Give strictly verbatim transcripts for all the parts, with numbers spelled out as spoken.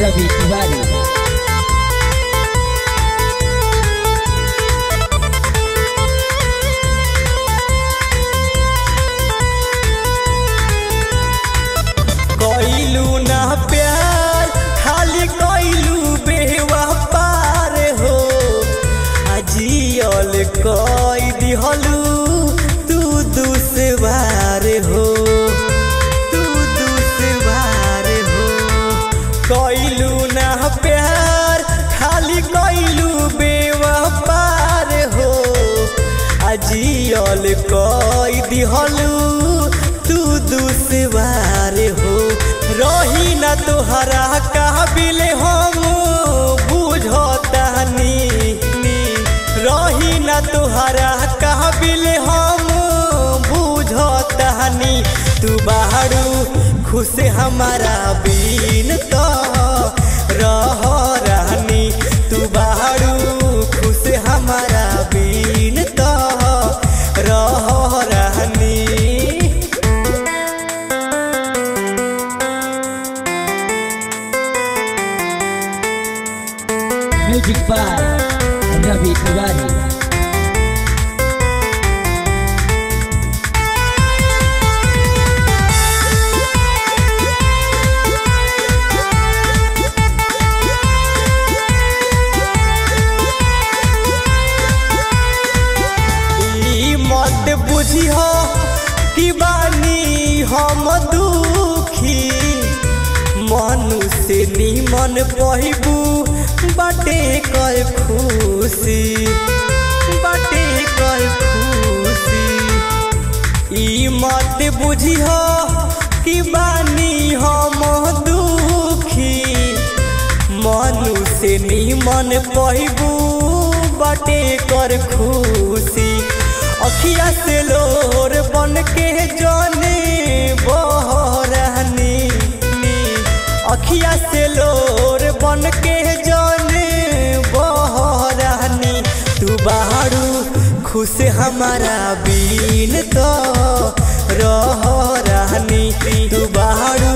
रवि तिवारी। कइलू ना प्यार खाली कइलू बेवफार हो, अजियल कइ दिहलू तू दुश्वार हो, तू दुश्वार हो। कइलू ना प्यार खाली कइलू बेवफार हो, अजियल कइ दिहलू तू दुश्वार हो। रही ना तुहरा काबिल हम बुझतानी, रही ना तुहरा काबिल हम बुझतानी। तू बाड़ू खुश हमारा बिन तो रह रहनी, तू बाड़ू खुश हमारा बिन तो रह रहनी। Music by Ravi Tiwari. मत बुझी हो कि बानी हम दुखी, मनुष्य निमन कहबू बाटे कई खुशी, बाटे कई खुशी। ई मत बुझी हो कि बानी हम दुखी, मनुष्य निमन कहबू बाटे कर खुशी। अखिया से लोर बन के जाने बह रहनी, अखिया से लोर बन के जाने बह रहनी। तू बाड़ू खुश हमारा बिन तो रह रहनी, तू बाड़ू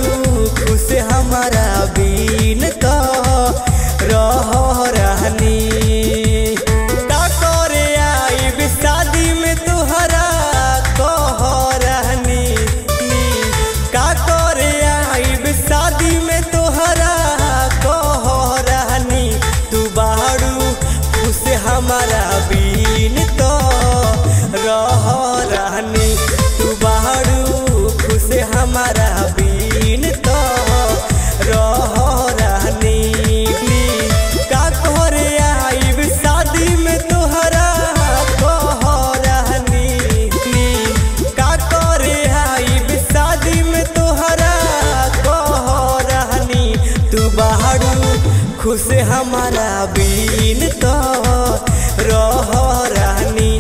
खुश हमारा बिन तो रह रहनी। हमारा बिन तो रह रहनी, तू बाड़ू खुश हमारा बिन तो रह रहनी। का कर आइब शादी में तोहरा कह रहनी, का कर आइब शादी में तोहरा कह रहनी। तू बाड़ू खुश हमारा बिन तो रह रहनी।